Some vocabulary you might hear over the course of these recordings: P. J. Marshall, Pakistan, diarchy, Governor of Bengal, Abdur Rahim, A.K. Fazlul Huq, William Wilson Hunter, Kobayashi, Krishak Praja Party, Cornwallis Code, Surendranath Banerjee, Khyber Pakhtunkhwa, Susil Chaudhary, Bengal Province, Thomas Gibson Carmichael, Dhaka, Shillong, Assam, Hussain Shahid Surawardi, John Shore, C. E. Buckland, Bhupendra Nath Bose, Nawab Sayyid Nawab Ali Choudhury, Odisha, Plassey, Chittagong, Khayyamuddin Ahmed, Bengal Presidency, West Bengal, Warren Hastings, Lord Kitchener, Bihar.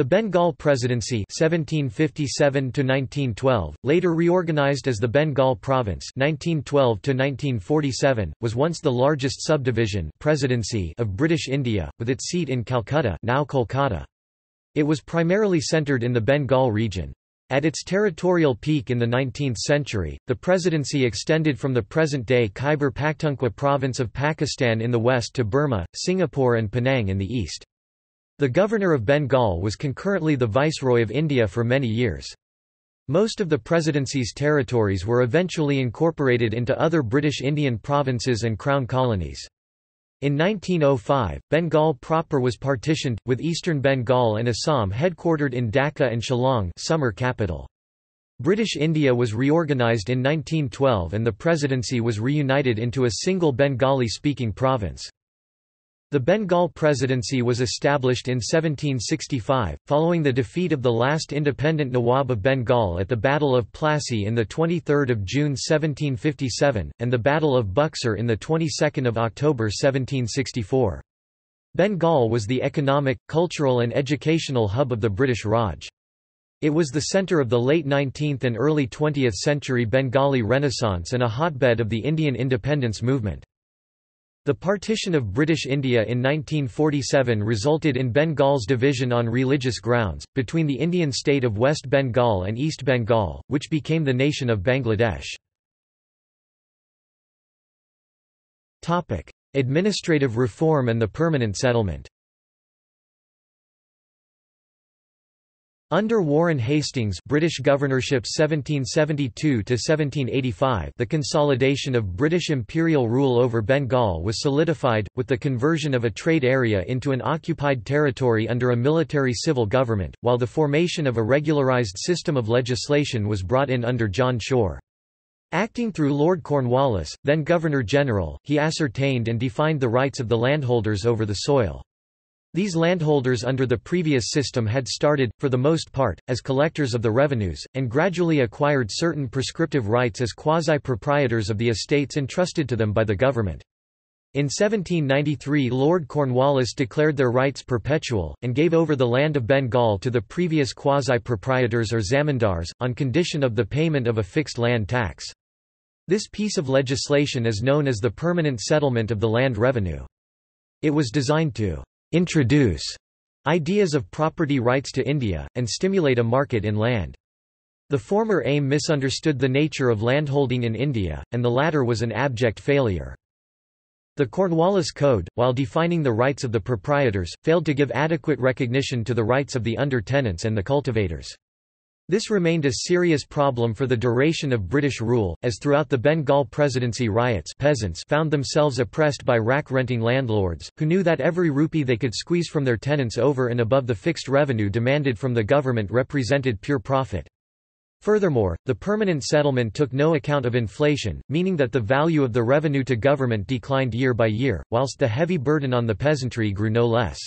The Bengal Presidency (1757–1912), later reorganized as the Bengal Province (1912–1947), was once the largest subdivision (presidency) of British India, with its seat in Calcutta (now Kolkata). It was primarily centered in the Bengal region. At its territorial peak in the 19th century, the presidency extended from the present-day Khyber Pakhtunkhwa province of Pakistan in the west to Burma, Singapore and Penang in the east. The Governor of Bengal was concurrently the Viceroy of India for many years. Most of the presidency's territories were eventually incorporated into other British Indian provinces and crown colonies. In 1905, Bengal proper was partitioned, with Eastern Bengal and Assam headquartered in Dhaka and Shillong, summer capital. British India was reorganised in 1912 and the presidency was reunited into a single Bengali-speaking province. The Bengal Presidency was established in 1765, following the defeat of the last independent Nawab of Bengal at the Battle of Plassey in 23 June 1757, and the Battle of Buxar in 22 October 1764. Bengal was the economic, cultural and educational hub of the British Raj. It was the centre of the late 19th and early 20th century Bengali Renaissance and a hotbed of the Indian independence movement. The partition of British India in 1947 resulted in Bengal's division on religious grounds, between the Indian state of West Bengal and East Bengal, which became the nation of Bangladesh. Administrative reform and the permanent settlement. Under Warren Hastings British governorship 1772–1785 the consolidation of British imperial rule over Bengal was solidified, with the conversion of a trade area into an occupied territory under a military-civil government, while the formation of a regularised system of legislation was brought in under John Shore. Acting through Lord Cornwallis, then Governor-General, he ascertained and defined the rights of the landholders over the soil. These landholders under the previous system had started, for the most part, as collectors of the revenues, and gradually acquired certain prescriptive rights as quasi-proprietors of the estates entrusted to them by the government. In 1793 Lord Cornwallis declared their rights perpetual, and gave over the land of Bengal to the previous quasi-proprietors or zamindars, on condition of the payment of a fixed land tax. This piece of legislation is known as the permanent settlement of the land revenue. It was designed to introduce ideas of property rights to India, and stimulate a market in land. The former aim misunderstood the nature of landholding in India, and the latter was an abject failure. The Cornwallis Code, while defining the rights of the proprietors, failed to give adequate recognition to the rights of the under-tenants and the cultivators. This remained a serious problem for the duration of British rule, as throughout the Bengal Presidency riots peasants found themselves oppressed by rack-renting landlords, who knew that every rupee they could squeeze from their tenants over and above the fixed revenue demanded from the government represented pure profit. Furthermore, the permanent settlement took no account of inflation, meaning that the value of the revenue to government declined year by year, whilst the heavy burden on the peasantry grew no less.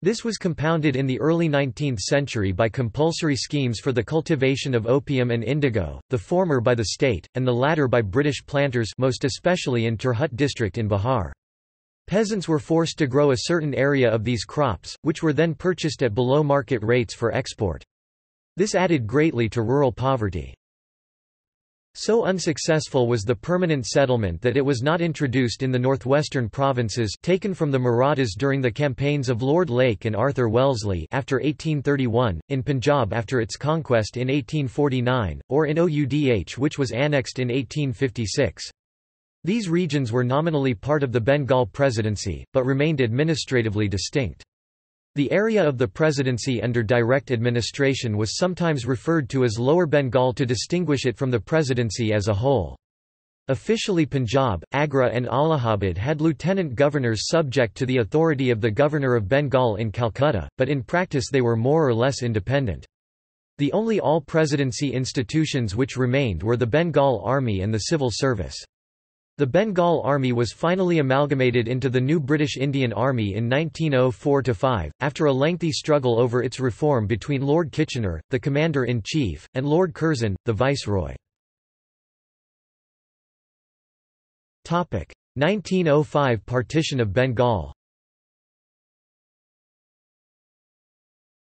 This was compounded in the early 19th century by compulsory schemes for the cultivation of opium and indigo, the former by the state, and the latter by British planters, most especially in Turhut district in Bihar. Peasants were forced to grow a certain area of these crops, which were then purchased at below market rates for export. This added greatly to rural poverty. So unsuccessful was the permanent settlement that it was not introduced in the northwestern provinces taken from the Marathas during the campaigns of Lord Lake and Arthur Wellesley after 1831, in Punjab after its conquest in 1849, or in Oudh which was annexed in 1856. These regions were nominally part of the Bengal Presidency, but remained administratively distinct. The area of the presidency under direct administration was sometimes referred to as Lower Bengal to distinguish it from the presidency as a whole. Officially Punjab, Agra and Allahabad had lieutenant governors subject to the authority of the Governor of Bengal in Calcutta, but in practice they were more or less independent. The only all-presidency institutions which remained were the Bengal Army and the Civil Service. The Bengal Army was finally amalgamated into the new British Indian Army in 1904–5, after a lengthy struggle over its reform between Lord Kitchener, the Commander-in-Chief, and Lord Curzon, the Viceroy. 1905 – Partition of Bengal.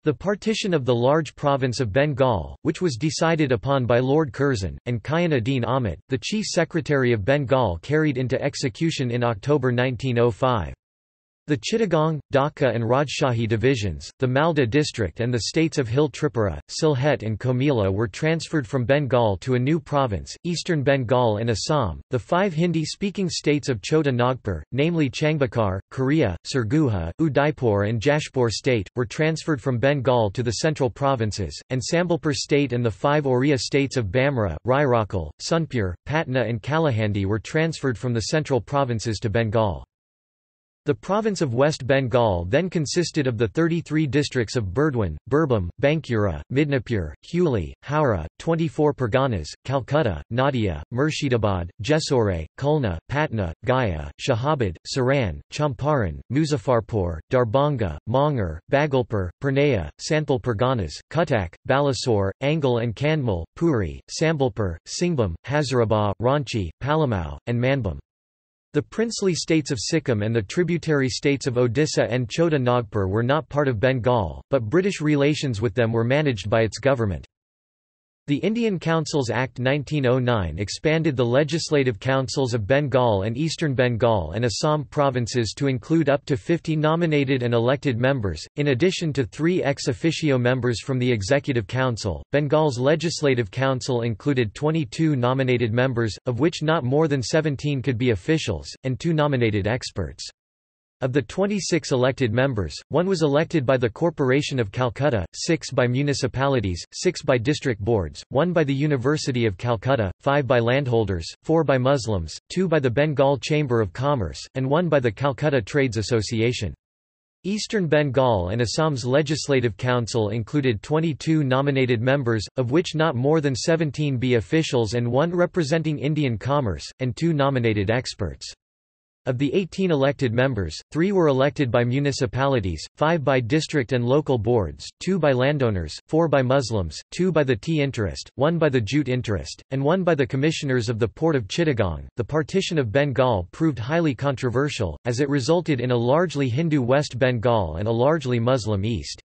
The partition of the large province of Bengal, which was decided upon by Lord Curzon, and Khayyamuddin Ahmed, the Chief Secretary of Bengal, carried into execution in October 1905. The Chittagong, Dhaka and Rajshahi divisions, the Malda district and the states of Hill Tripura, Sylhet and Komila were transferred from Bengal to a new province, Eastern Bengal and Assam. The five Hindi-speaking states of Chota Nagpur, namely Changbakar, Korea, Sarguha, Udaipur and Jashpur state, were transferred from Bengal to the central provinces, and Sambalpur state and the five Oriya states of Bamra, Rairakal, Sunpur, Patna and Kalahandi were transferred from the central provinces to Bengal. The province of West Bengal then consisted of the 33 districts of Burdwan, Birbhum, Bankura, Midnapur, Huli, Howrah, 24 Parganas, Calcutta, Nadia, Murshidabad, Jessore, Khulna, Patna, Gaya, Shahabad, Saran, Champaran, Muzaffarpur, Darbhanga, Manger, Bagalpur, Purnea, Santhal Parganas, Cuttack, Balasore, Angle and Kanmal, Puri, Sambalpur, Singbhum, Hazaribagh, Ranchi, Palamau, and Manbhum. The princely states of Sikkim and the tributary states of Odisha and Chota Nagpur were not part of Bengal, but British relations with them were managed by its government. The Indian Councils Act 1909 expanded the legislative councils of Bengal and Eastern Bengal and Assam provinces to include up to 50 nominated and elected members, in addition to 3 ex officio members from the Executive Council. Bengal's Legislative Council included 22 nominated members, of which not more than 17 could be officials, and 2 nominated experts. Of the 26 elected members, 1 was elected by the Corporation of Calcutta, 6 by municipalities, 6 by district boards, 1 by the University of Calcutta, 5 by landholders, 4 by Muslims, 2 by the Bengal Chamber of Commerce, and 1 by the Calcutta Trades Association. Eastern Bengal and Assam's Legislative Council included 22 nominated members, of which not more than 17 be officials and 1 representing Indian commerce, and 2 nominated experts. Of the 18 elected members, 3 were elected by municipalities, 5 by district and local boards, 2 by landowners, 4 by Muslims, 2 by the tea interest, 1 by the jute interest, and 1 by the commissioners of the port of Chittagong. The partition of Bengal proved highly controversial, as it resulted in a largely Hindu West Bengal and a largely Muslim East.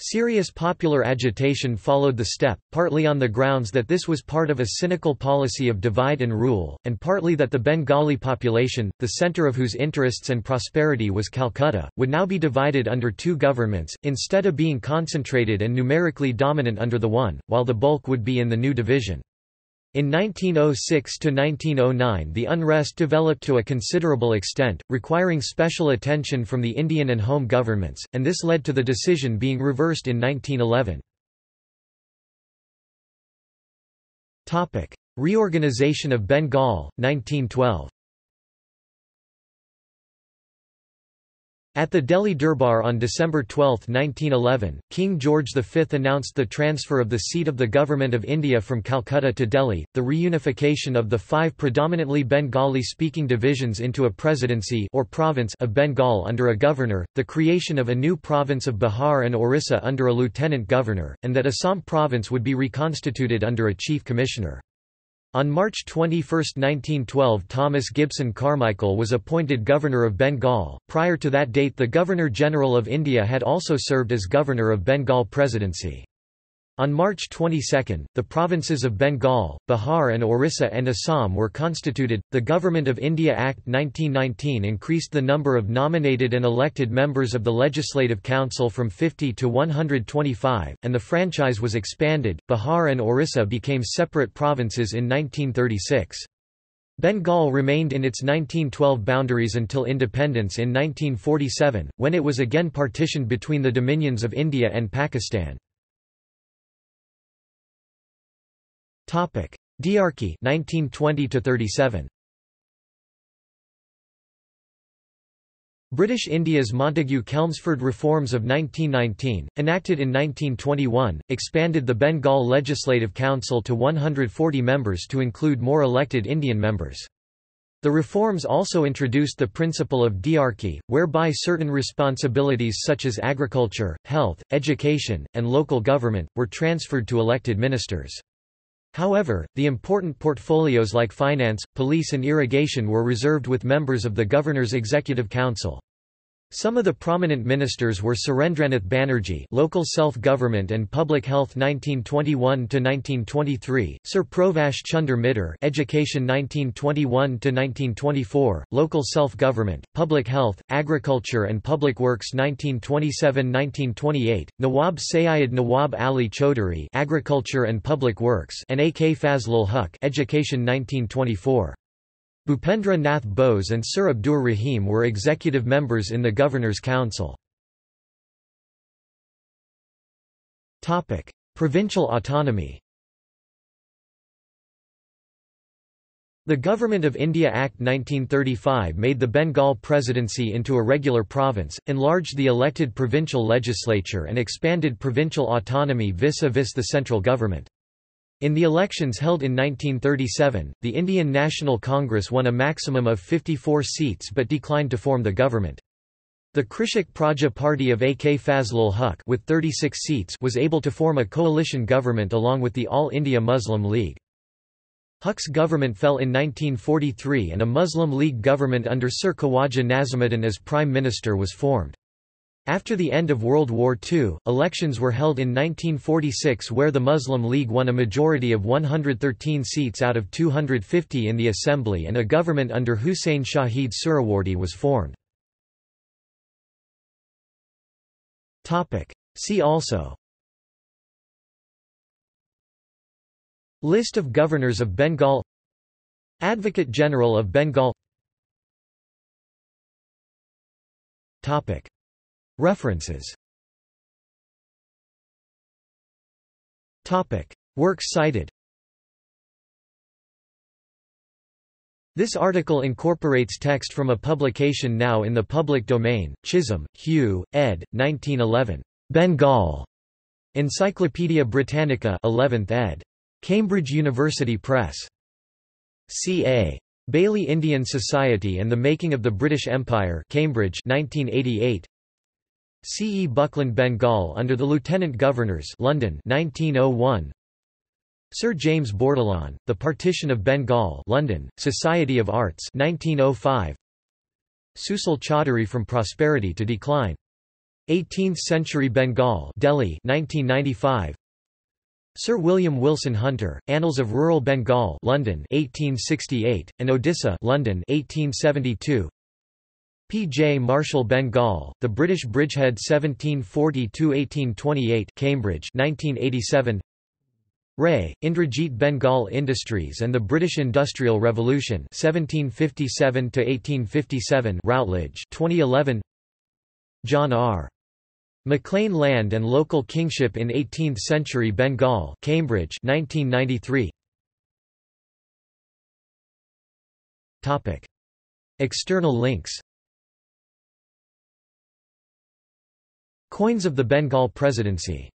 Serious popular agitation followed the step, partly on the grounds that this was part of a cynical policy of divide and rule, and partly that the Bengali population, the centre of whose interests and prosperity was Calcutta, would now be divided under 2 governments, instead of being concentrated and numerically dominant under the one, while the bulk would be in the new division. In 1906–1909 the unrest developed to a considerable extent, requiring special attention from the Indian and home governments, and this led to the decision being reversed in 1911. Reorganization of Bengal, 1912. At the Delhi Durbar on December 12, 1911, King George V announced the transfer of the seat of the Government of India from Calcutta to Delhi, the reunification of the 5 predominantly Bengali-speaking divisions into a presidency or province of Bengal under a governor, the creation of a new province of Bihar and Orissa under a lieutenant governor, and that Assam province would be reconstituted under a chief commissioner. On March 21, 1912, Thomas Gibson Carmichael was appointed Governor of Bengal. Prior to that date, the Governor-General of India had also served as Governor of Bengal Presidency. On March 22, the provinces of Bengal, Bihar and Orissa and Assam were constituted. The Government of India Act 1919 increased the number of nominated and elected members of the Legislative Council from 50 to 125, and the franchise was expanded. Bihar and Orissa became separate provinces in 1936. Bengal remained in its 1912 boundaries until independence in 1947, when it was again partitioned between the dominions of India and Pakistan. Diarchy 1920–37. British India's Montagu-Chelmsford reforms of 1919, enacted in 1921, expanded the Bengal Legislative Council to 140 members to include more elected Indian members. The reforms also introduced the principle of diarchy, whereby certain responsibilities such as agriculture, health, education, and local government, were transferred to elected ministers. However, the important portfolios like finance, police and irrigation were reserved with members of the Governor's Executive Council. Some of the prominent ministers were Surendranath Banerjee, Local Self-Government and Public Health 1921 to 1923, Sir Provash Chunder Mitter, Education 1921 to 1924, Local Self-Government, Public Health, Agriculture and Public Works 1927-1928, Nawab Sayyid Nawab Ali Choudhury, Agriculture and Public Works, and A.K. Fazlul Huq, Education 1924. Bhupendra Nath Bose and Sir Abdur Rahim were executive members in the Governor's Council. Provincial autonomy. The Government of India Act 1935 made the Bengal Presidency into a regular province, enlarged the elected provincial legislature and expanded provincial autonomy vis-à-vis the central government. In the elections held in 1937, the Indian National Congress won a maximum of 54 seats but declined to form the government. The Krishak Praja Party of A.K. Fazlul Huq with 36 seats was able to form a coalition government along with the All India Muslim League. Huq's government fell in 1943 and a Muslim League government under Sir Khawaja Nazimuddin as Prime Minister was formed. After the end of World War II, elections were held in 1946 where the Muslim League won a majority of 113 seats out of 250 in the assembly and a government under Hussain Shahid Surawardi was formed. See also: List of Governors of Bengal, Advocate General of Bengal. References. Works cited. This article incorporates text from a publication now in the public domain, Chisholm, Hugh, ed. 1911. Bengal. Encyclopædia Britannica 11th ed. Cambridge University Press. C.A. Bailey Indian Society and the Making of the British Empire, Cambridge 1988. C. E. Buckland Bengal under the Lieutenant Governors, London 1901. Sir James Bordelon, The Partition of Bengal, London, Society of Arts 1905. Susil Chaudhary, From Prosperity to Decline. 18th Century Bengal, Delhi 1995. Sir William Wilson Hunter, Annals of Rural Bengal, London 1868, and Odisha, London 1872. P. J. Marshall Bengal, The British Bridgehead 1740–1828, Cambridge 1987. Ray, Indrajit Bengal Industries and the British Industrial Revolution 1757–1857, Routledge 2011. John R. Maclean Land and Local Kingship in 18th Century Bengal, Cambridge 1993. External links. Coins of the Bengal Presidency.